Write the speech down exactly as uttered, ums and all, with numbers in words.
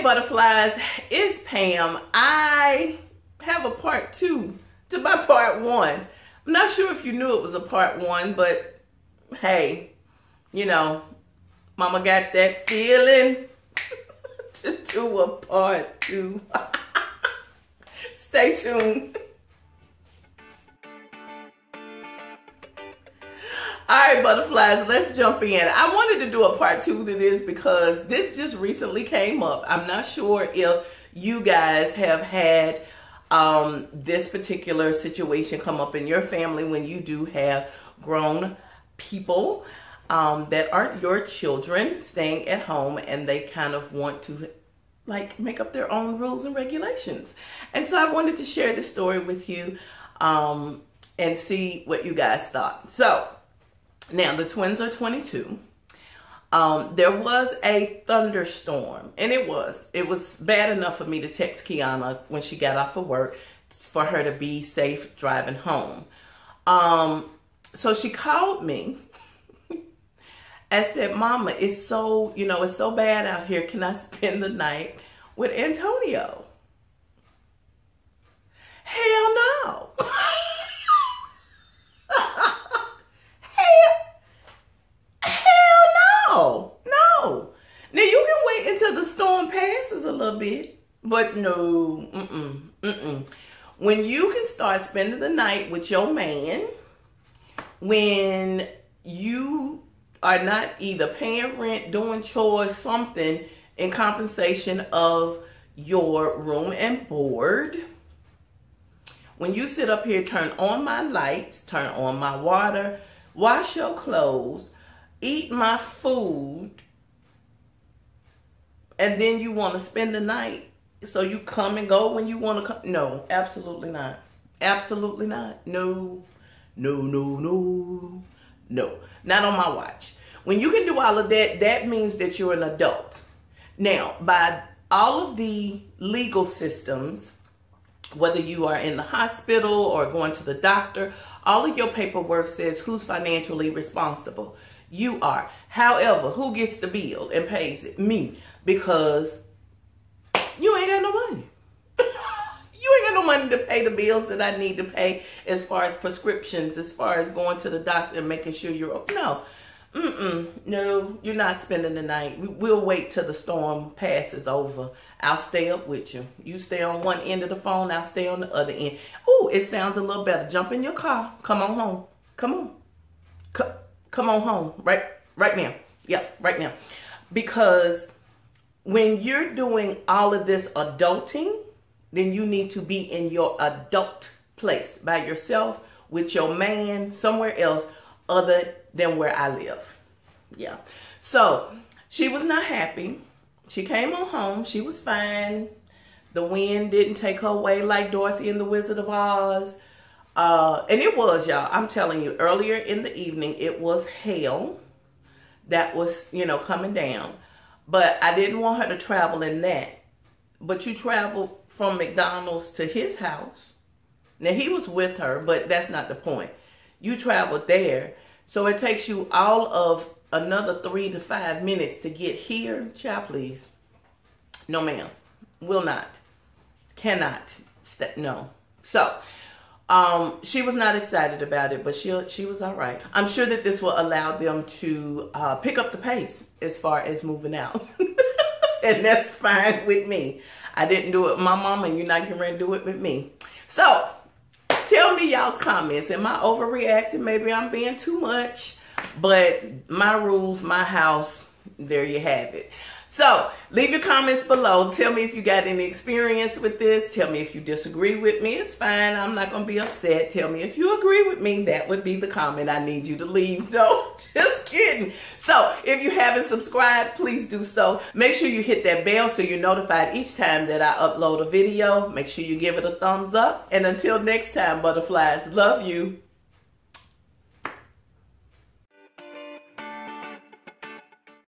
Hey Butterflies, it's Pam. I have a part two to my part one. I'm not sure if you knew it was a part one, but hey, you know, Mama got that feeling to do a part two. Stay tuned. All right, Butterflies, let's jump in. I wanted to do a part two to this because this just recently came up. I'm not sure if you guys have had um, this particular situation come up in your family when you do have grown people um, that aren't your children staying at home, and they kind of want to like make up their own rules and regulations. And so I wanted to share this story with you um, and see what you guys thought. So. Now, the twins are twenty-two. Um, there was a thunderstorm, and it was. It was bad enough for me to text Kiana when she got off of work for her to be safe driving home. Um, so she called me and said, Mama, it's so, you know, it's so bad out here. Can I spend the night with Antonio? Hell no. Now, you can wait until the storm passes a little bit, but no, mm-mm, mm-mm. When you can start spending the night with your man, when you are not either paying rent, doing chores, something in compensation of your room and board, when you sit up here, turn on my lights, turn on my water, wash your clothes, eat my food, and then you want to spend the night, so you come and go when you want to come. No, absolutely not. Absolutely not. No, no, no, no, no. Not on my watch. When you can do all of that, that means that you're an adult. Now, by all of the legal systems, whether you are in the hospital or going to the doctor, all of your paperwork says who's financially responsible. You are. However, who gets the bill and pays it? Me. Because you ain't got no money. You ain't got no money to pay the bills that I need to pay as far as prescriptions, as far as going to the doctor and making sure you're okay. No. Mm-mm. No, you're not spending the night. We'll wait till the storm passes over. I'll stay up with you. You stay on one end of the phone. I'll stay on the other end. Oh, it sounds a little better. Jump in your car. Come on home. Come on. Come. Come on home right right now. Yeah, right now. Because when you're doing all of this adulting, then you need to be in your adult place by yourself with your man somewhere else other than where I live. Yeah. So she was not happy. She came on home. She was fine. The wind didn't take her away like Dorothy in the Wizard of Oz. Uh, and it was, y'all, I'm telling you, earlier in the evening, it was hail that was, you know, coming down. But I didn't want her to travel in that. But you traveled from McDonald's to his house. Now, he was with her, but that's not the point. You traveled there. So it takes you all of another three to five minutes to get here. Child, please. No, ma'am. Will not. Cannot. No. So... Um, she was not excited about it, but she she was all right. I'm sure that this will allow them to uh, pick up the pace as far as moving out. And that's fine with me. I didn't do it with my mama, and you're not going to do it with me. So, tell me y'all's comments. Am I overreacting? Maybe I'm being too much. But my rules, my house, there you have it. So, leave your comments below. Tell me if you got any experience with this. Tell me if you disagree with me. It's fine. I'm not going to be upset. Tell me if you agree with me. That would be the comment I need you to leave. No, just kidding. So, if you haven't subscribed, please do so. Make sure you hit that bell so you're notified each time that I upload a video. Make sure you give it a thumbs up. And until next time, Butterflies, love you.